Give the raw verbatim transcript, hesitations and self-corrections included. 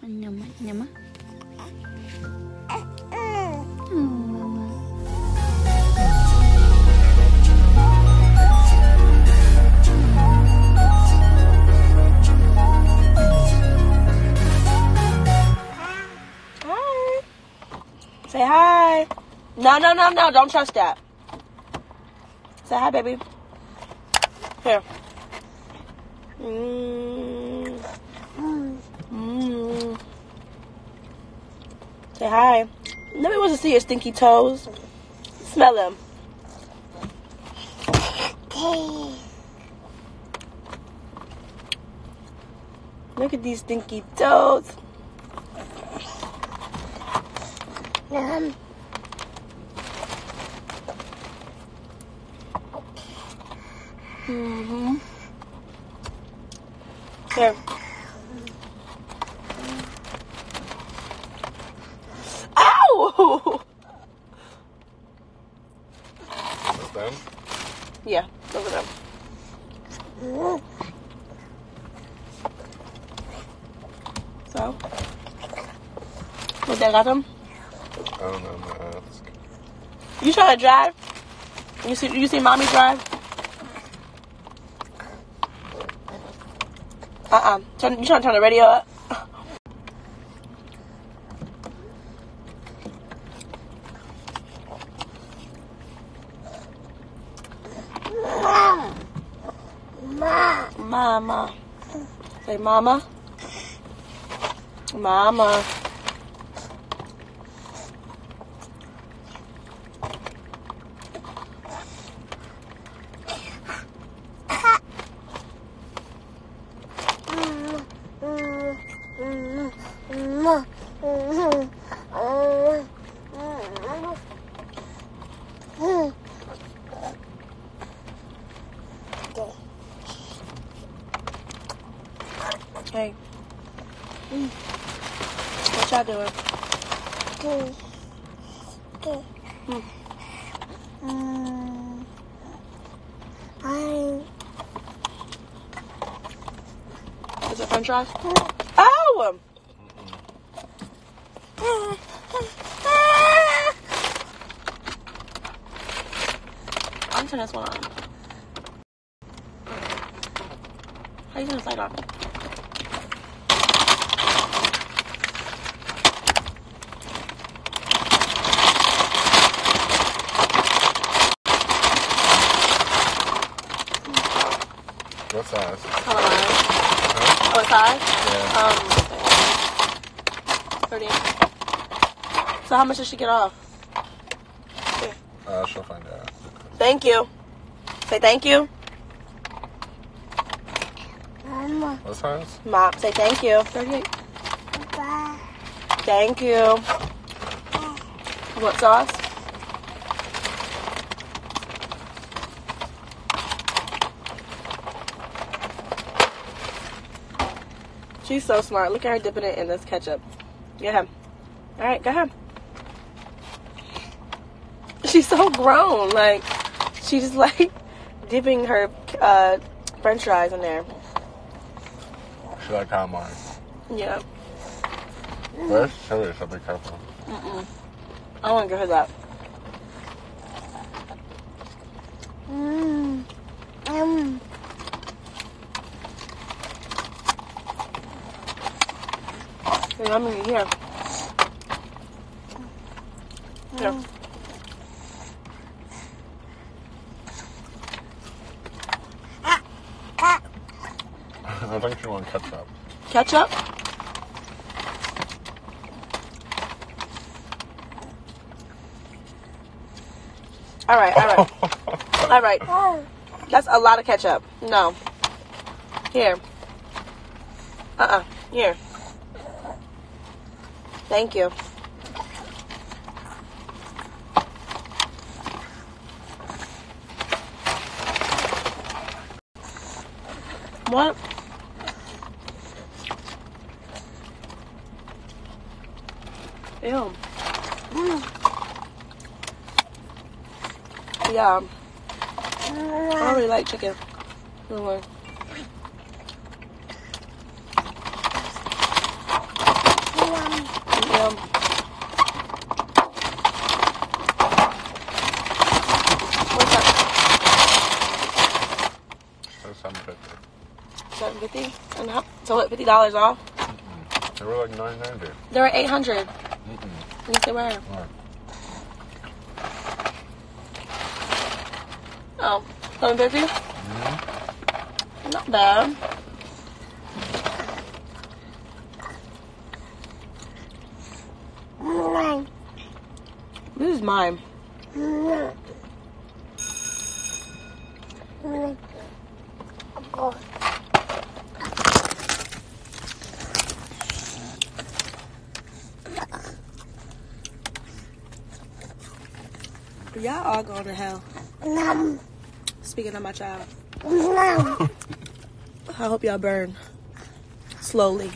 Mama, Mama. Oh, Mama. Hi. Say hi. No, no, no, no. Don't touch that. Say hi, baby. Here. Mm. Mm. Say hi. Nobody wants to see your stinky toes. Smell them. Look at these stinky toes. Um. Mm-hmm. Here. Ow! That's them? Yeah, those are them. Mm. So? What, they got them? I don't know, I'm not asking. You trying to drive? You see, you see mommy drive? Uh-uh. Turn, you trying to turn the radio up? Mama. Mama. Say mama. Mama. Hey, mm. What y'all doing? Good. Good. Mm. Um, I... Is it french fries? Mm. Oh! Mm. I'm turning this one on. How you turn this light on? What size? Color line. Huh? What size? Yeah. Um, thirty. So how much does she get off? Here. Uh, she'll find out. Thank you. Say thank you. Mama. What size? Mom, say thank you. thirty-eight. Bye. Thank you. What sauce? She's so smart. Look at her dipping it in this ketchup. Get him. All right, go ahead. She's so grown. Like, she's just like dipping her uh, french fries in there. She like how mine. Yeah. Where's chili? So be careful. Mm-mm. I want to give her that. Mmm. Mmm. I'm in here. Here. Mm. I think you want ketchup. Ketchup? All right, all right. All right. Oh. That's a lot of ketchup. No. Here. Uh-uh. Here. Thank you. What? Ew. Mm. Yeah. I really like chicken. Anyway. them. That's seven fifty. seven fifty? And how, so what, fifty dollars off? Mm-mm. They were like nine ninety. They were eight hundred. Mm-mm. Yes, they were. Right. Oh, seven fifty? Mm-hmm. Not bad. This is mine. Mm-hmm. Y'all all going to hell. Mm-hmm. Speaking of my child. Mm-hmm. I hope y'all burn slowly.